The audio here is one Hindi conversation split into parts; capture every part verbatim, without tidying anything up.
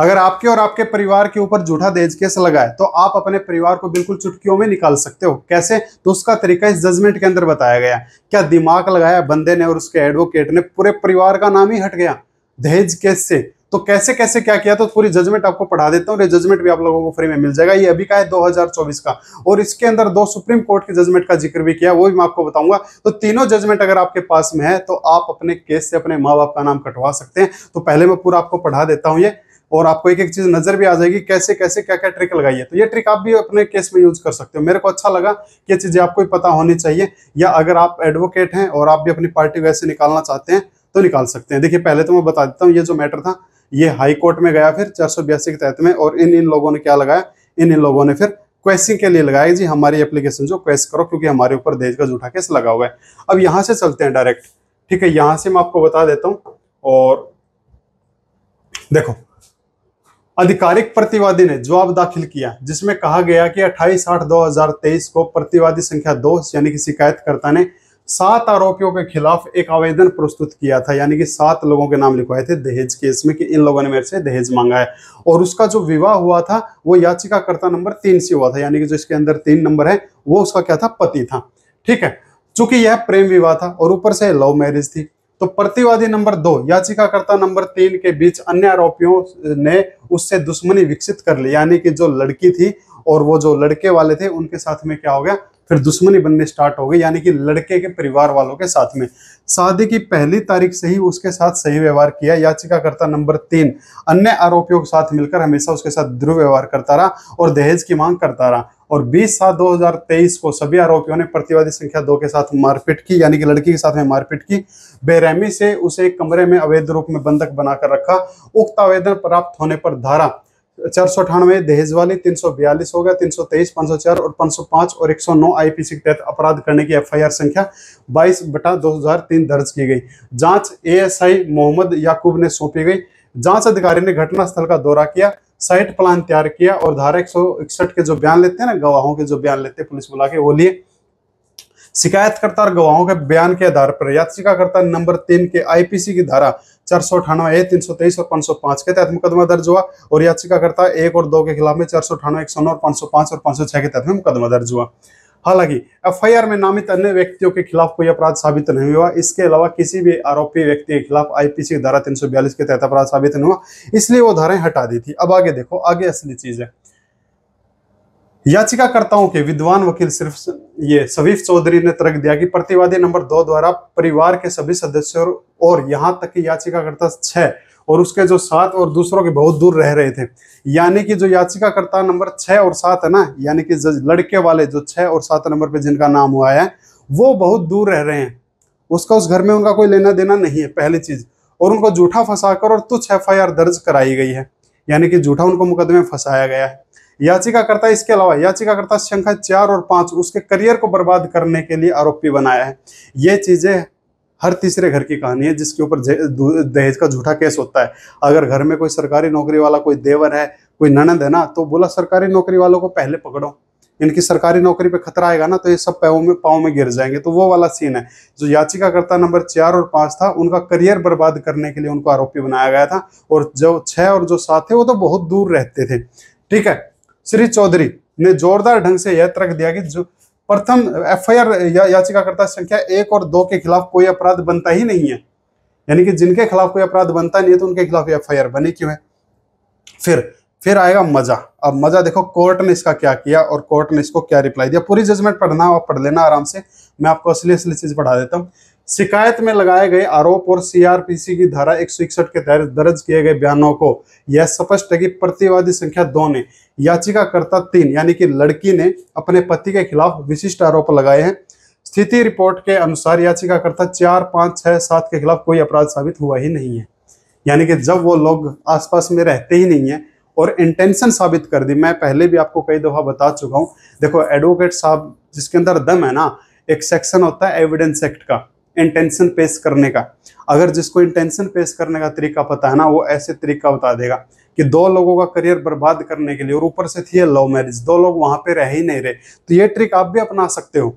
अगर आपके और आपके परिवार के ऊपर झूठा दहेज केस लगा है तो आप अपने परिवार को बिल्कुल चुटकियों में निकाल सकते हो। कैसे? तो उसका तरीका इस जजमेंट के अंदर बताया गया। क्या दिमाग लगाया बंदे ने और उसके एडवोकेट ने, पूरे परिवार का नाम ही हट गया दहेज केस से। तो कैसे कैसे क्या किया, तो पूरी जजमेंट आपको पढ़ा देता हूँ। ये जजमेंट भी आप लोगों को फ्री में मिल जाएगा। ये अभी का है दो हज़ार चौबीस का, और इसके अंदर दो सुप्रीम कोर्ट के जजमेंट का जिक्र भी किया, वो भी मैं आपको बताऊंगा। तो तीनों जजमेंट अगर आपके पास में है तो आप अपने केस से अपने माँ बाप का नाम कटवा सकते हैं। तो पहले मैं पूरा आपको पढ़ा देता हूँ ये, और आपको एक एक चीज नजर भी आ जाएगी कैसे कैसे क्या क्या ट्रिक लगाइए। तो ये ट्रिक आप भी अपने केस में यूज कर सकते हो। मेरे को अच्छा लगा कि ये चीजें आपको भी पता होनी चाहिए, या अगर आप एडवोकेट हैं और आप भी अपनी पार्टी वैसे निकालना चाहते हैं तो निकाल सकते हैं। देखिए पहले तो मैं बता देता हूँ, ये जो मैटर था ये हाई कोर्ट में गया फिर चार सौ बयासी के तहत में, और इन इन लोगों ने क्या लगाया, इन इन लोगों ने फिर क्वेश्चनिंग के लिए लगाया जी हमारी एप्लीकेशन जो क्वेश करो क्योंकि हमारे ऊपर दहेज का झूठा केस लगा हुआ है। अब यहाँ से चलते हैं डायरेक्ट, ठीक है, यहाँ से मैं आपको बता देता हूँ। और देखो आधिकारिक प्रतिवादी ने जवाब दाखिल किया जिसमें कहा गया कि अट्ठाईस आठ दो हजार तेईस को प्रतिवादी संख्या दो यानी कि शिकायतकर्ता ने सात आरोपियों के खिलाफ एक आवेदन प्रस्तुत किया था, यानी कि सात लोगों के नाम लिखवाए थे दहेज केस में कि इन लोगों ने मेरे से दहेज मांगा है, और उसका जो विवाह हुआ था वो याचिकाकर्ता नंबर तीन से हुआ था, यानी कि जो इसके अंदर तीन नंबर है वो उसका क्या था, पति था, ठीक है। चूंकि यह प्रेम विवाह था और ऊपर से लव मैरिज थी, तो प्रतिवादी नंबर दो याचिकाकर्ता नंबर तीन के बीच अन्य आरोपियों ने उससे दुश्मनी विकसित कर ली, यानी कि जो लड़की थी और वो जो लड़के वाले थे उनके साथ में क्या हो गया, फिर दुश्मनी बनने स्टार्ट हो गई, यानी कि लड़के के परिवार वालों के साथ में। शादी की पहली तारीख से ही उसके साथ सही व्यवहार किया। याचिकाकर्ता नंबर तीन अन्य आरोपियों के साथ मिलकर हमेशा उसके साथ दुर्व्यवहार करता रहा और दहेज की मांग करता रहा, और बीस सात दो हज़ार तेईस को सभी आरोपियों ने प्रतिवादी संख्या दो के साथ मारपीट की, यानी कि लड़की के साथ में मारपीट की, बेरहमी से उसे एक कमरे में अवैध रूप में बंधक बनाकर रखा। उक्त आवेदन प्राप्त होने पर धारा चार सौ अठानवे दहेज वाली, तीन सौ बयालीस हो गया, तीन सौ तेईस पांच सौ चार और पांच सौ पांच और एक सौ नौ आईपीसी के तहत अपराध करने की एफ आई आर संख्या बाईस बटा दो हजार तीन दर्ज की गई। जांच A S I Mohammad Yakub ने सौंपी गई। जांच अधिकारी ने घटनास्थल का दौरा किया, साइट प्लान तैयार किया, और धारा एक सौ इकसठ के जो बयान लेते हैं ना, गवाहों के जो बयान लेते हैं पुलिस बुला के, वो लिए। शिकायतकर्ता और गवाहों के बयान के आधार पर याचिकाकर्ता नंबर तीन के आई पी सी की धारा चार सौ अठानवे ए, तीन सौ तेईस और पांच सौ पांच के तहत मुकदमा दर्ज हुआ, और याचिकाकर्ता एक और दो के खिलाफ में चार सौ अठानवे एक सौ नौ और पांच सौ पांच और पांच सौ छह के तहत में मुकदमा दर्ज हुआ। हालांकि एफ आई आर में नामित अन्य व्यक्तियों के खिलाफ कोई अपराध साबित नहीं हुआ। इसके अलावा किसी भी आरोपी व्यक्ति के खिलाफ आई पी सी की धारा तीन सौ बयालीस के तहत अपराध साबित नहीं हुआ, इसलिए वो धाराएं हटा दी थी। अब आगे देखो, आगे असली चीज है। याचिकाकर्ताओं के विद्वान वकील सिर्फ ये शफीफ चौधरी ने तर्क दिया कि प्रतिवादी नंबर दो द्वारा परिवार के सभी सदस्यों और यहां तक कि याचिकाकर्ता छह और उसके जो सात और दूसरों के बहुत दूर रह रहे थे, यानी कि जो याचिकाकर्ता नंबर छह और सात है ना, यानी कि लड़के वाले जो छह और सात नंबर पे जिनका नाम हुआ है वो बहुत दूर रह रहे हैं, उसका उस घर में उनका कोई लेना देना नहीं है, पहली चीज। और उनको झूठा फंसाकर और तुच्छ एफ आई आर दर्ज कराई गई है, यानी कि झूठा उनको मुकदमे में फंसाया गया है। याचिकाकर्ता इसके अलावा याचिकाकर्ता संख्या चार और पांच उसके करियर को बर्बाद करने के लिए आरोपी बनाया है। ये चीजें हर तीसरे घर की कहानी है जिसके ऊपर दहेज का झूठा केस होता है। अगर घर में कोई सरकारी नौकरी वाला कोई देवर है, कोई ननद है ना, तो बोला सरकारी नौकरी वालों को पहले पकड़ो, इनकी सरकारी नौकरी पे खतरा आएगा ना तो ये सब पाँव में पाँव में गिर जाएंगे। तो वो वाला सीन है। जो याचिकाकर्ता नंबर चार और पांच था उनका करियर बर्बाद करने के लिए उनको आरोपी बनाया गया था, और जो छह और जो सात थे वो तो बहुत दूर रहते थे, ठीक है। श्री चौधरी ने जोरदार ढंग से यह तर्क दिया कि जो प्रथम एफ आई आर या, याचिकाकर्ता संख्या एक और दो के खिलाफ कोई अपराध बनता ही नहीं है, यानी कि जिनके खिलाफ कोई अपराध बनता नहीं है तो उनके खिलाफ एफ आई आर बनी क्यों है। फिर फिर आएगा मजा। अब मजा देखो, कोर्ट ने इसका क्या किया और कोर्ट ने इसको क्या रिप्लाई दिया। पूरी जजमेंट पढ़ना और पढ़ लेना आराम से, मैं आपको असली असली चीज पढ़ा देता हूँ। शिकायत में लगाए गए आरोप और सी आर पी सी की धारा एक सौ इकसठ के तहत दर्ज किए गए बयानों को यह स्पष्ट है कि प्रतिवादी संख्या दो ने याचिकाकर्ता तीन यानी कि लड़की ने अपने पति के खिलाफ विशिष्ट आरोप लगाए हैं। स्थिति रिपोर्ट के अनुसार याचिकाकर्ता चार पाँच छः सात के खिलाफ कोई अपराध साबित हुआ ही नहीं है, यानी कि जब वो लोग आसपास में रहते ही नहीं है और इंटेंशन साबित कर दी। मैं पहले भी आपको कई दफ़ा बता चुका हूँ। देखो एडवोकेट साहब जिसके अंदर दम है ना, एक सेक्शन होता है एविडेंस एक्ट का, इंटेंशन पेश करने का। अगर जिसको इंटेंशन पेश करने का तरीका पता है ना, वो ऐसे तरीका बता देगा कि दो लोगों का करियर बर्बाद करने के लिए, और ऊपर से थी लव मैरिज, दो लोग वहां पे रह ही नहीं रहे। तो ये ट्रिक आप भी अपना सकते हो,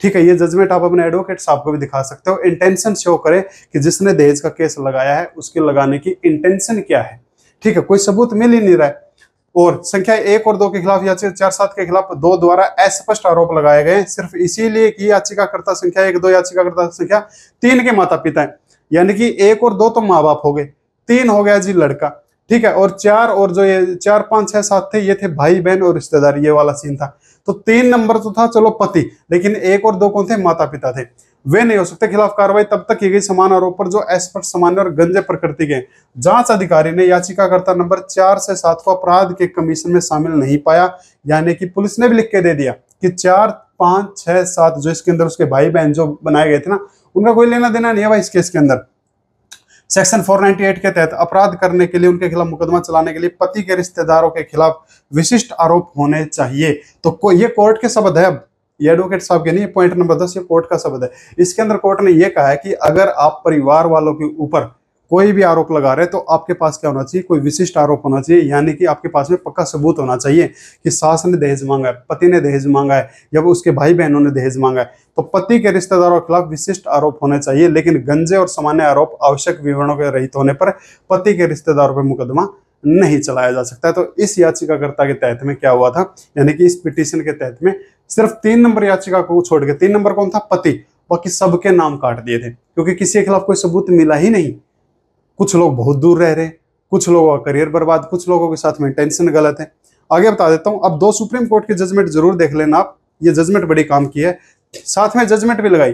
ठीक है। ये जजमेंट आप अपने एडवोकेट साहब को भी दिखा सकते हो। इंटेंशन शो करें कि जिसने दहेज का केस लगाया है उसके लगाने की इंटेंशन क्या है, ठीक है, कोई सबूत मिल ही नहीं रहा है। और संख्या एक और दो के खिलाफ याचिका चार सात के खिलाफ दो द्वारा अस्पष्ट आरोप लगाए गए सिर्फ इसीलिए कि याचिकाकर्ता संख्या एक दो याचिकाकर्ता संख्या तीन के माता पिता है, यानी कि एक और दो तो माँ बाप हो गए, तीन हो गया जी लड़का, ठीक है, और चार और जो ये चार पांच छह सात थे ये थे भाई बहन और रिश्तेदार, ये वाला सीन था। तो तीन नंबर तो था चलो पति, लेकिन एक और दो कौन थे, माता पिता थे, वे नहीं हो सकते खिलाफ कार्रवाई तब तक की गई समान आरोप पर जो अस्पष्ट सामान्य और गंजे प्रकृति के। जांच अधिकारी ने याचिकाकर्ता नंबर चार से सात को अपराध के कमीशन में शामिल नहीं पाया, यानी कि पुलिस ने भी लिख के दे दिया कि चार पांच छह सात जो इसके अंदर उसके भाई बहन जो बनाए गए थे ना, उनका कोई लेना देना नहीं है भाई इस केस के अंदर। सेक्शन चार सौ अट्ठानवे के तहत अपराध करने के लिए उनके खिलाफ मुकदमा चलाने के लिए पति के रिश्तेदारों के खिलाफ विशिष्ट आरोप होने चाहिए। तो को, ये कोर्ट के शब्द है, ये एडवोकेट साहब के नहीं, पॉइंट नंबर दस ये कोर्ट का शब्द है। इसके अंदर कोर्ट ने यह कहा है कि अगर आप परिवार वालों के ऊपर कोई भी आरोप लगा रहे तो आपके पास क्या होना चाहिए, कोई विशिष्ट आरोप होना चाहिए, यानी कि आपके पास में पक्का सबूत होना चाहिए कि सास ने दहेज मांगा है, पति ने दहेज मांगा है, या उसके भाई बहनों ने दहेज मांगा है। तो पति के रिश्तेदारों के खिलाफ विशिष्ट आरोप होने चाहिए, लेकिन गंजे और सामान्य आरोप आवश्यक विवरणों के रहित होने पर पति के रिश्तेदारों पर मुकदमा नहीं चलाया जा सकता है। तो इस याचिकाकर्ता के तहत में क्या हुआ था, यानी कि इस पिटीशन के तहत में सिर्फ तीन नंबर याचिका को छोड़ के, तीन नंबर कौन था, पति, बाकी सबके नाम काट दिए थे क्योंकि किसी के खिलाफ कोई सबूत मिला ही नहीं। कुछ लोग बहुत दूर रह रहे, कुछ लोगों का करियर बर्बाद, कुछ लोगों के साथ में टेंशन गलत है। आगे बता देता हूं, अब दो सुप्रीम कोर्ट के जजमेंट जरूर देख लेना आप, ये जजमेंट बड़ी काम की है। साथ में जजमेंट भी लगाई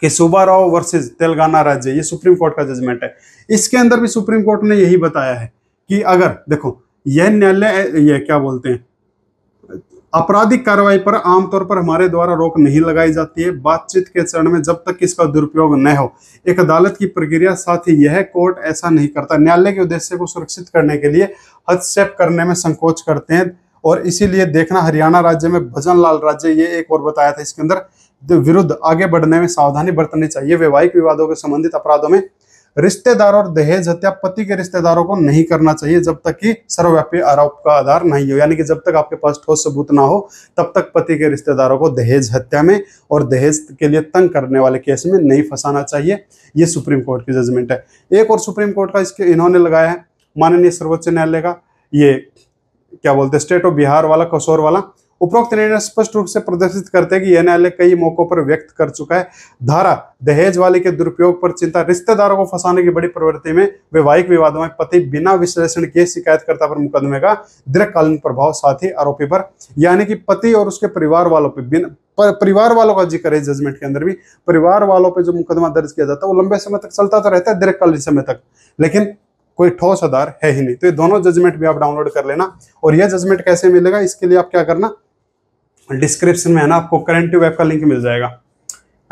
कि सुब्बा राव वर्सेस तेलंगाना राज्य, ये सुप्रीम कोर्ट का जजमेंट है। इसके अंदर भी सुप्रीम कोर्ट ने यही बताया है कि अगर देखो यह न्यायालय यह क्या बोलते हैं, आपराधिक कार्रवाई पर आमतौर पर हमारे द्वारा रोक नहीं लगाई जाती है बातचीत के चरण में जब तक इसका दुरुपयोग न हो। एक अदालत की प्रक्रिया, साथ ही यह कोर्ट ऐसा नहीं करता। न्यायालय के उद्देश्य को सुरक्षित करने के लिए हस्तक्षेप करने में संकोच करते हैं और इसीलिए देखना हरियाणा राज्य में भजन लाल राज्य, ये एक और बताया था इसके अंदर, विरुद्ध आगे बढ़ने में सावधानी बरतनी चाहिए। वैवाहिक विवादों के संबंधित अपराधों में रिश्तेदार और दहेज हत्या पति के रिश्तेदारों को नहीं करना चाहिए जब तक कि सर्वव्यापी आरोप का आधार नहीं हो, यानी कि जब तक आपके पास ठोस सबूत ना हो तब तक पति के रिश्तेदारों को दहेज हत्या में और दहेज के लिए तंग करने वाले केस में नहीं फंसाना चाहिए। ये सुप्रीम कोर्ट की जजमेंट है। एक और सुप्रीम कोर्ट का इसके इन्होंने लगाया है, माननीय सर्वोच्च न्यायालय का, ये क्या बोलते हैं, स्टेट ऑफ बिहार वाला, कसौर वाला। उपरोक्त निर्णय स्पष्ट रूप से प्रदर्शित करते हैं कि यह न्यायालय कई मौकों पर व्यक्त कर चुका है धारा दहेज वाले के दुरुपयोग पर चिंता, रिश्तेदारों को फंसाने की बड़ी प्रवृत्ति में, वैवाहिक विवादों में पति बिना विश्लेषण किए शिकायतकर्ता पर मुकदमे का दीर्घकालीन प्रभाव, साथ ही आरोपी पर, यानी कि पति और उसके परिवार वालों पर बिना पर, परिवार वालों का जिक्र है जजमेंट के अंदर भी, परिवार वालों पर जो मुकदमा दर्ज किया जाता है वो लंबे समय तक चलता तो रहता है, दीर्घकालीन समय तक, लेकिन कोई ठोस आधार है ही नहीं। तो ये दोनों जजमेंट भी आप डाउनलोड कर लेना। और यह जजमेंट कैसे मिलेगा, इसके लिए आप क्या करना, डिस्क्रिप्शन में है ना आपको करंट वेब का लिंक मिल जाएगा,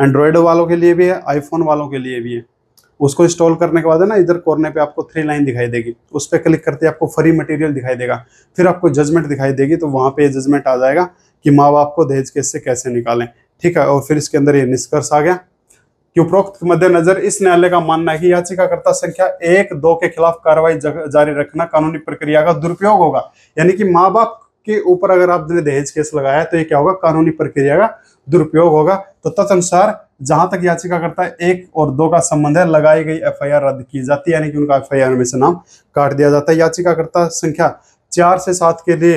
एंड्रॉयड वालों के लिए भी है, आईफोन वालों के लिए भी है। उसको इंस्टॉल करने के बाद है ना, इधर कोने पे आपको थ्री लाइन दिखाई देगी, उस पर क्लिक करते आपको फ्री मटेरियल दिखाई देगा, फिर आपको जजमेंट दिखाई देगी, तो वहाँ पे जजमेंट आ जाएगा कि माँ बाप को दहेज केस से कैसे निकालें, ठीक है। और फिर इसके अंदर ये निष्कर्ष आ गया कि उपरोक्त मद्देनजर इस न्यायालय का मानना है कि याचिकाकर्ता संख्या एक दो के खिलाफ कार्रवाई जारी रखना कानूनी प्रक्रिया का दुरुपयोग होगा, यानी कि माँ बाप के ऊपर अगर आपने दहेज केस लगाया तो ये क्या होगा, कानूनी प्रक्रिया का दुरुपयोग होगा। तो तदनुसार जहां तक याचिकाकर्ता एक और दो का संबंध है लगाई गई एफ आई आर रद्द की जाती है, यानी कि उनका एफ आई आर में से नाम काट दिया जाता है। याचिकाकर्ता संख्या चार से सात के लिए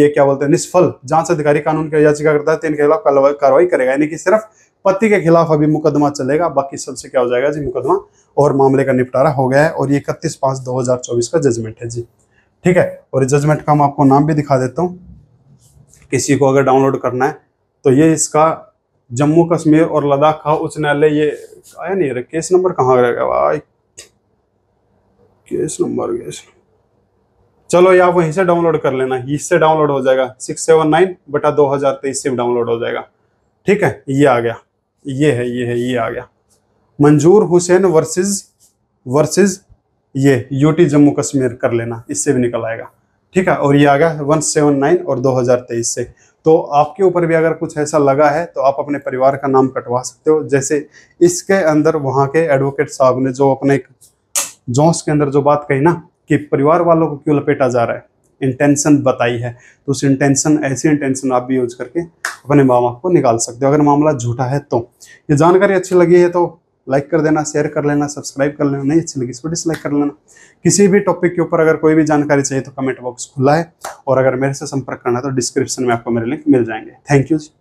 ये क्या बोलते हैं, निष्फल जांच अधिकारी कानून के याचिकाकर्ता तीन के खिलाफ कार्रवाई करेगा, यानी कि सिर्फ पति के खिलाफ अभी मुकदमा चलेगा, बाकी सबसे क्या हो जाएगा जी, मुकदमा और मामले का निपटारा हो गया है। और ये इकतीस पाँच दो हजार चौबीस का जजमेंट है जी, ठीक है। और जजमेंट का मैं आपको नाम भी दिखा देता हूँ, किसी को अगर डाउनलोड करना है तो ये इसका जम्मू कश्मीर और लद्दाख का उच्च न्यायालय, ये आया नहीं रहा केस नंबर, कहाँ रहेगा भाई केस नंबर, केस चलो ये आप वहीं से डाउनलोड कर लेना, इससे डाउनलोड हो जाएगा सिक्स सेवन नाइन बटा दो हजार तेईस से डाउनलोड हो जाएगा, ठीक है। ये आ गया, ये है, ये है, ये आ गया, मंजूर हुसैन वर्सेस वर्सेस ये यूटी जम्मू कश्मीर कर लेना, इससे भी निकल आएगा, ठीक है। और ये आ गया एक सौ उन्यासी और दो हजार तेईस से। तो आपके ऊपर भी अगर कुछ ऐसा लगा है तो आप अपने परिवार का नाम कटवा सकते हो, जैसे इसके अंदर वहाँ के एडवोकेट साहब ने जो अपने जोश के अंदर जो बात कही ना कि परिवार वालों को क्यों लपेटा जा रहा है, इंटेंशन बताई है, तो उस इंटेंशन, ऐसी इंटेंशन आप भी यूज करके अपने माँ बाप को निकाल सकते हो अगर मामला झूठा है तो। ये जानकारी अच्छी लगी है तो लाइक कर देना, शेयर कर लेना, सब्सक्राइब कर लेना, नहीं अच्छी लगी इसको डिसलाइक कर लेना। किसी भी टॉपिक के ऊपर अगर कोई भी जानकारी चाहिए तो कमेंट बॉक्स खुला है, और अगर मेरे से संपर्क करना है तो डिस्क्रिप्शन में आपको मेरे लिंक मिल जाएंगे। Thank you.